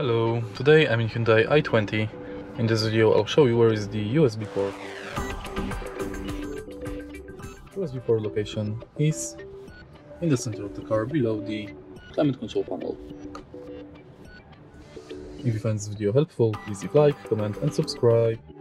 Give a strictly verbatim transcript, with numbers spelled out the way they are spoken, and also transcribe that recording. Hello, today I'm in Hyundai i twenty. In this video I'll show you where is the U S B port. U S B port location is in the center of the car below the climate control panel. If you find this video helpful, please leave a like, comment and subscribe.